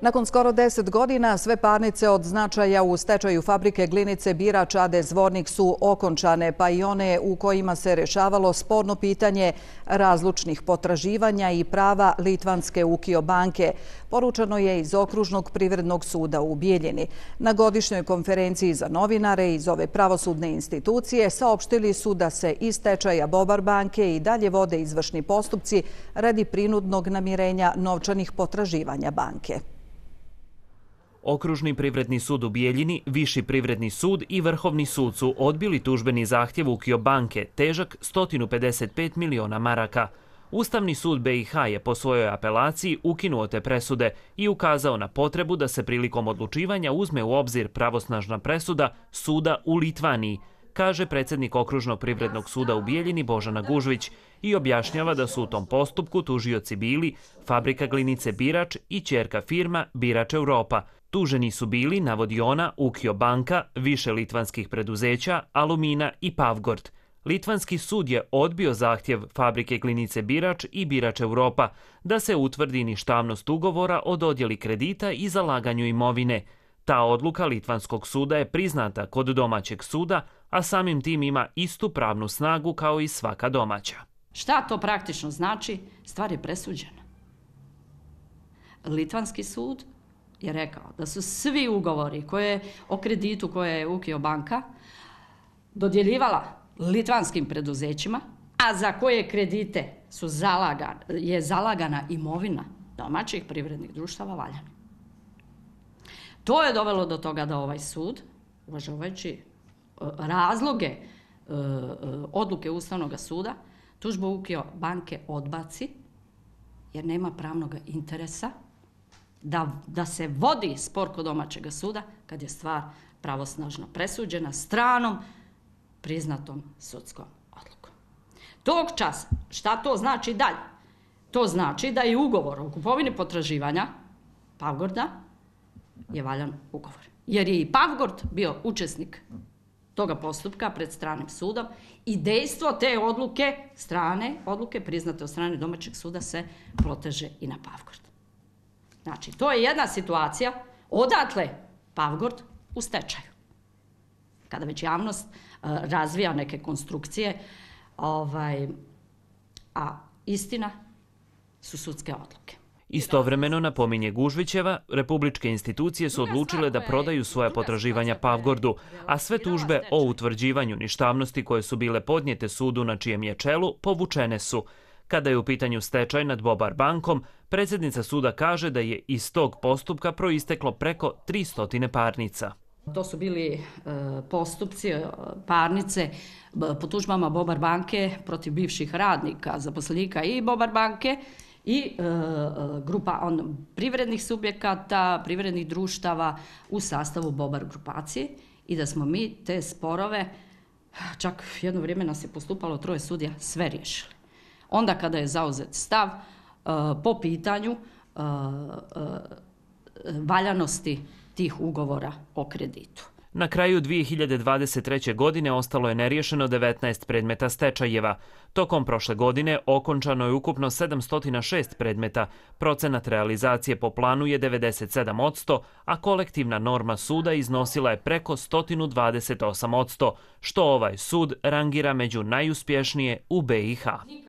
Nakon skoro 10 godina sve parnice od značaja u stečaju fabrike glinice Birač a.d. Zvornik su okončane, pa i one u kojima se rešavalo sporno pitanje razlučnih potraživanja i prava litvanske UKIO banke. Poručeno je iz Okružnog privrednog suda u Bijeljini. Na godišnjoj konferenciji za novinare iz ove pravosudne institucije saopštili su da se iz stečaja Bobar banke i dalje vode izvršni postupci radi prinudnog namirenja novčanih potraživanja banke. Okružni privredni sud u Bijeljini, Viši privredni sud i Vrhovni sud su odbili tužbeni zahtjev UKIO banke, težak 155 miliona maraka. Ustavni sud BiH je po svojoj apelaciji ukinuo te presude i ukazao na potrebu da se prilikom odlučivanja uzme u obzir pravosnažna presuda suda u Litvaniji, kaže predsjednik Okružnog privrednog suda u Bijeljini Božana Gužvić i objašnjava da su u tom postupku tužioci bili Fabrika glinice Birač i ćerka firma Birač Europa. Tuženi su bili, navodi ona, UKIO banka, više litvanskih preduzeća, Alumina i Pavgord. Litvanski sud je odbio zahtjev Fabrike glinice Birač i Birač Europa da se utvrdi ništavnost ugovora o dodjeli kredita i zalaganju imovine. Ta odluka litvanskog suda je priznata kod domaćeg suda, a samim tim ima istu pravnu snagu kao i svaka domaća. Šta to praktično znači? Stvar je presuđena. Litvanski sud je rekao da su svi ugovori o kreditu koje je UKIO banka dodjeljivala litvanskim preduzećima, a za koje kredite je zalagana imovina domaćih privrednih društava valjana. To je dovelo do toga da ovaj sud, uvažavajući razloge odluke Ustavnog suda, tužbu UKIO banke odbaci jer nema pravnog interesa da se vodi spor kod domaćeg suda kad je stvar pravosnažno presuđena stranom priznatom sudskom odlukom. Tog časa, šta to znači dalje? To znači da je ugovor o kupovini potraživanja Pavgorda je valjan ugovor. Jer je i Pavgord bio učesnik toga postupka pred stranim sudom i dejstvo te odluke, strane odluke priznate od strane domaćeg suda, se proteže i na Pavgord. Znači, to je jedna situacija, odatle Pavgord u stečaju. Kada već javnost razvija neke konstrukcije, a istina su sudske odluke. Istovremeno, napominje Gužvićeva, republičke institucije su odlučile da prodaju svoja potraživanja Pavgordu, a sve tužbe o utvrđivanju ništavnosti koje su bile podnijete sudu na čijem je čelu povučene su. Kada je u pitanju stečaj nad Bobar bankom, predsjednica suda kaže da je iz tog postupka proisteklo preko 300 parnica. To su bili postupci, parnice po tužbama Bobar banke protiv bivših radnika, zaposlenika i Bobar banke i grupa privrednih subjekata, privrednih društava u sastavu Bobar grupacije, i da smo mi te sporove, čak jedno vrijeme nas je postupalo 3 sudija, sve riješili. Onda kada je zauzet stav po pitanju valjanosti tih ugovora o kreditu. Na kraju 2023. godine ostalo je neriješeno 19 predmeta stečajeva. Tokom prošle godine okončano je ukupno 706 predmeta. Procenat realizacije po planu je 97%, a kolektivna norma suda iznosila je preko 128%, što ovaj sud rangira među najuspješnije u BiH.